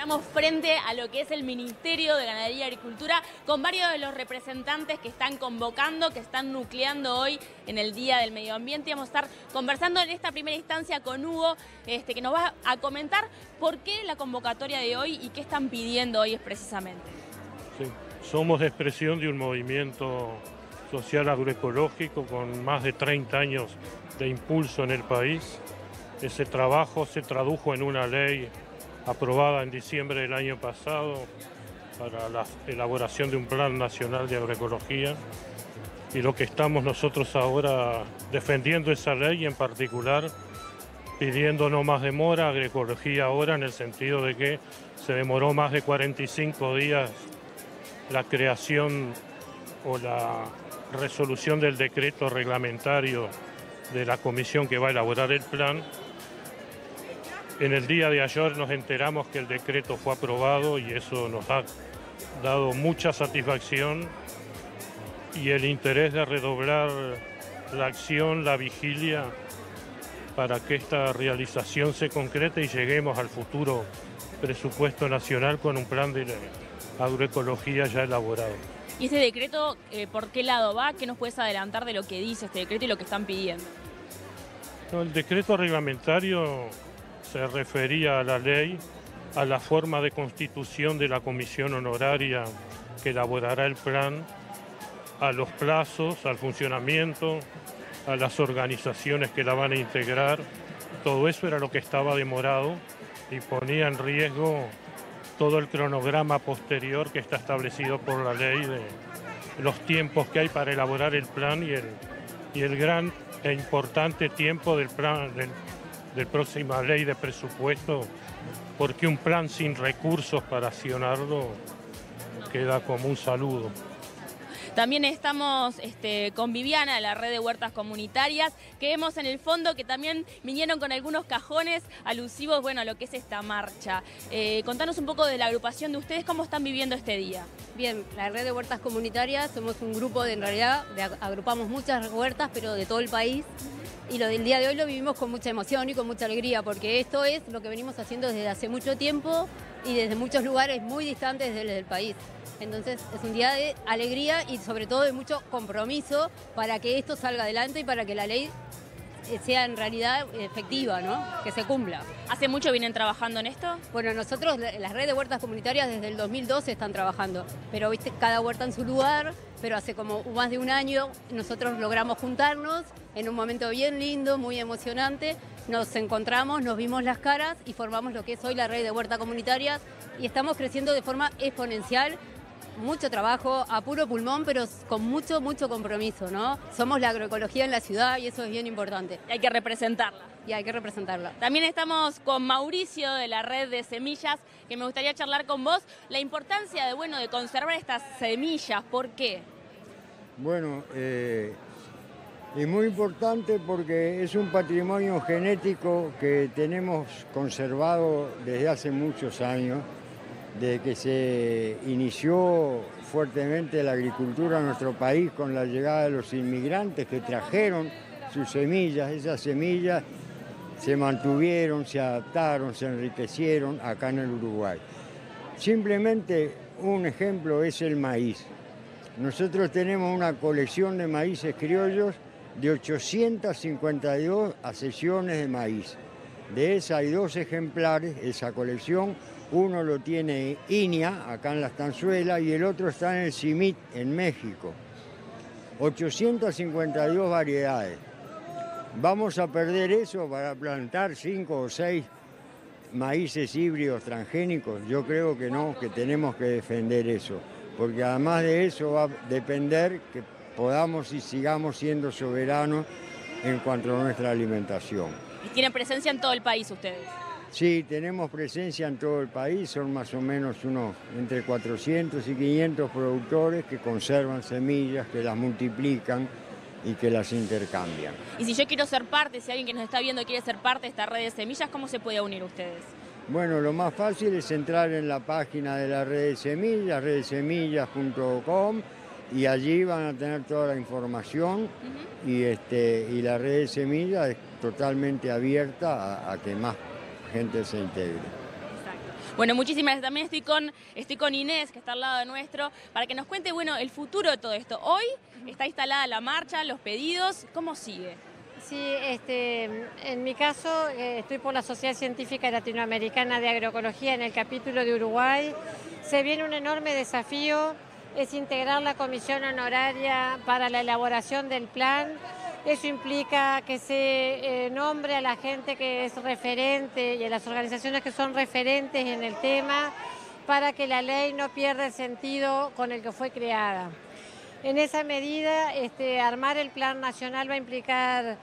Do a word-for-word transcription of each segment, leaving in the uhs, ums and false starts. Estamos frente a lo que es el Ministerio de Ganadería y Agricultura con varios de los representantes que están convocando, que están nucleando hoy en el Día del Medio Ambiente. Vamos a estar conversando en esta primera instancia con Hugo, este, que nos va a comentar por qué la convocatoria de hoy y qué están pidiendo hoy precisamente. Sí, somos expresión de un movimiento social agroecológico con más de treinta años de impulso en el país. Ese trabajo se tradujo en una ley aprobada en diciembre del año pasado para la elaboración de un plan nacional de agroecología, y lo que estamos nosotros ahora defendiendo esa ley, y en particular pidiendo no más demora, agroecología ahora, en el sentido de que se demoró más de cuarenta y cinco días la creación o la resolución del decreto reglamentario de la comisión que va a elaborar el plan. En el día de ayer nos enteramos que el decreto fue aprobado y eso nos ha dado mucha satisfacción y el interés de redoblar la acción, la vigilia, para que esta realización se concrete y lleguemos al futuro presupuesto nacional con un plan de agroecología ya elaborado. ¿Y este decreto eh, por qué lado va? ¿Qué nos puedes adelantar de lo que dice este decreto y lo que están pidiendo? No, el decreto reglamentario se refería a la ley, a la forma de constitución de la comisión honoraria que elaborará el plan, a los plazos, al funcionamiento, a las organizaciones que la van a integrar. Todo eso era lo que estaba demorado y ponía en riesgo todo el cronograma posterior que está establecido por la ley, de los tiempos que hay para elaborar el plan y el, y el gran e importante tiempo del plan, del, de la próxima ley de presupuesto, porque un plan sin recursos para accionarlo queda como un saludo. También estamos este, con Viviana de la Red de Huertas Comunitarias, que vemos en el fondo que también vinieron con algunos cajones alusivos, bueno, a lo que es esta marcha. Eh, contanos un poco de la agrupación de ustedes, cómo están viviendo este día. Bien, la Red de Huertas Comunitarias somos un grupo de, en realidad, de, agrupamos muchas huertas, pero de todo el país. Y lo del día de hoy lo vivimos con mucha emoción y con mucha alegría, porque esto es lo que venimos haciendo desde hace mucho tiempo y desde muchos lugares muy distantes del, del país. Entonces es un día de alegría y sobre todo de mucho compromiso para que esto salga adelante y para que la ley sea en realidad efectiva, ¿no? Que se cumpla. ¿Hace mucho vienen trabajando en esto? Bueno, nosotros, las redes de huertas comunitarias, desde el dos mil doce están trabajando, pero viste, cada huerta en su lugar, pero hace como más de un año nosotros logramos juntarnos en un momento bien lindo, muy emocionante. Nos encontramos, nos vimos las caras y formamos lo que es hoy la red de huertas comunitarias y estamos creciendo de forma exponencial. Mucho trabajo, a puro pulmón, pero con mucho, mucho compromiso, ¿no? Somos la agroecología en la ciudad y eso es bien importante. Y hay que representarla. Y hay que representarla. También estamos con Mauricio de la Red de Semillas, que me gustaría charlar con vos. La importancia de, bueno, de conservar estas semillas, ¿por qué? Bueno, eh, es muy importante porque es un patrimonio genético que tenemos conservado desde hace muchos años. Desde que se inició fuertemente la agricultura en nuestro país con la llegada de los inmigrantes que trajeron sus semillas, esas semillas se mantuvieron, se adaptaron, se enriquecieron acá en el Uruguay. Simplemente un ejemplo es el maíz. Nosotros tenemos una colección de maíces criollos de ochocientas cincuenta y dos accesiones de maíz. De esa hay dos ejemplares, esa colección. Uno lo tiene I N I A, acá en La Estanzuela, y el otro está en el CIMMYT, en México. ochocientas cincuenta y dos variedades. ¿Vamos a perder eso para plantar cinco o seis maíces híbridos transgénicos? Yo creo que no, que tenemos que defender eso. Porque además de eso va a depender que podamos y sigamos siendo soberanos en cuanto a nuestra alimentación. ¿Y tienen presencia en todo el país ustedes? Sí, tenemos presencia en todo el país, son más o menos unos entre cuatrocientos y quinientos productores que conservan semillas, que las multiplican y que las intercambian. Y si yo quiero ser parte, si alguien que nos está viendo quiere ser parte de esta red de semillas, ¿cómo se puede unir ustedes? Bueno, lo más fácil es entrar en la página de la red de semillas, redesemillas punto com, y allí van a tener toda la información. Uh-huh. y, este, y la red de semillas es totalmente abierta a, a que más gente se integre. Exacto. Bueno, muchísimas gracias. También estoy con, estoy con Inés, que está al lado nuestro, para que nos cuente, bueno, el futuro de todo esto. Hoy está instalada la marcha, los pedidos, ¿cómo sigue? Sí, este, en mi caso eh, estoy por la Sociedad Científica Latinoamericana de Agroecología en el capítulo de Uruguay. Se viene un enorme desafío, es integrar la comisión honoraria para la elaboración del plan. Eso implica que se eh, nombre a la gente que es referente y a las organizaciones que son referentes en el tema para que la ley no pierda el sentido con el que fue creada. En esa medida, este, armar el plan nacional va a implicar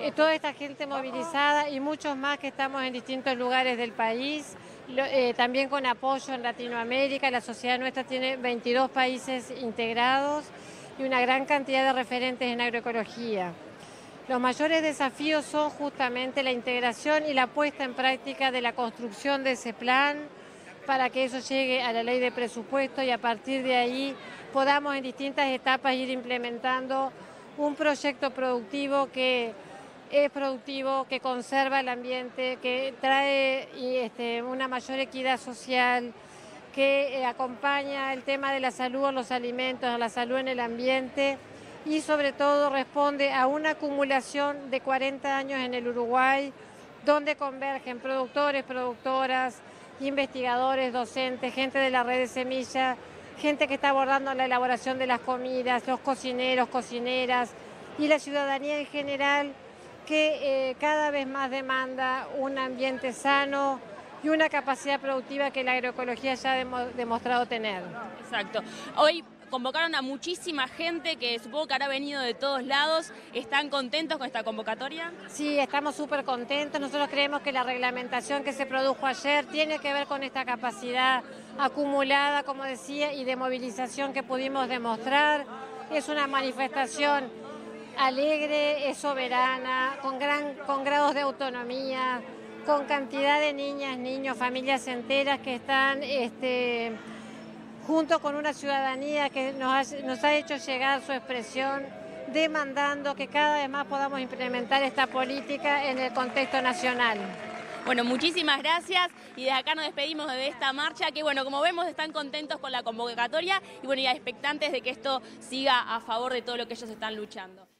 eh, toda esta gente movilizada y muchos más que estamos en distintos lugares del país, lo, eh, también con apoyo en Latinoamérica. La sociedad nuestra tiene veintidós países integrados y una gran cantidad de referentes en agroecología. Los mayores desafíos son justamente la integración y la puesta en práctica de la construcción de ese plan, para que eso llegue a la ley de presupuesto y a partir de ahí podamos en distintas etapas ir implementando un proyecto productivo que es productivo, que conserva el ambiente, que trae este, una mayor equidad social, que eh, acompaña el tema de la salud en los alimentos, a la salud en el ambiente y sobre todo responde a una acumulación de cuarenta años en el Uruguay donde convergen productores, productoras, investigadores, docentes, gente de la red de semillas, gente que está abordando la elaboración de las comidas, los cocineros, cocineras y la ciudadanía en general que eh, cada vez más demanda un ambiente sano y una capacidad productiva que la agroecología ya ha demo demostrado tener. Exacto. Hoy convocaron a muchísima gente que supongo que habrá venido de todos lados. ¿Están contentos con esta convocatoria? Sí, estamos súper contentos. Nosotros creemos que la reglamentación que se produjo ayer tiene que ver con esta capacidad acumulada, como decía, y de movilización que pudimos demostrar. Es una manifestación alegre, es soberana, con, gran, con grados de autonomía, con cantidad de niñas, niños, familias enteras que están... Este, junto con una ciudadanía que nos ha, nos ha hecho llegar su expresión, demandando que cada vez más podamos implementar esta política en el contexto nacional. Bueno, muchísimas gracias y desde acá nos despedimos de esta marcha que, bueno, como vemos están contentos con la convocatoria y, bueno, y expectantes de que esto siga a favor de todo lo que ellos están luchando.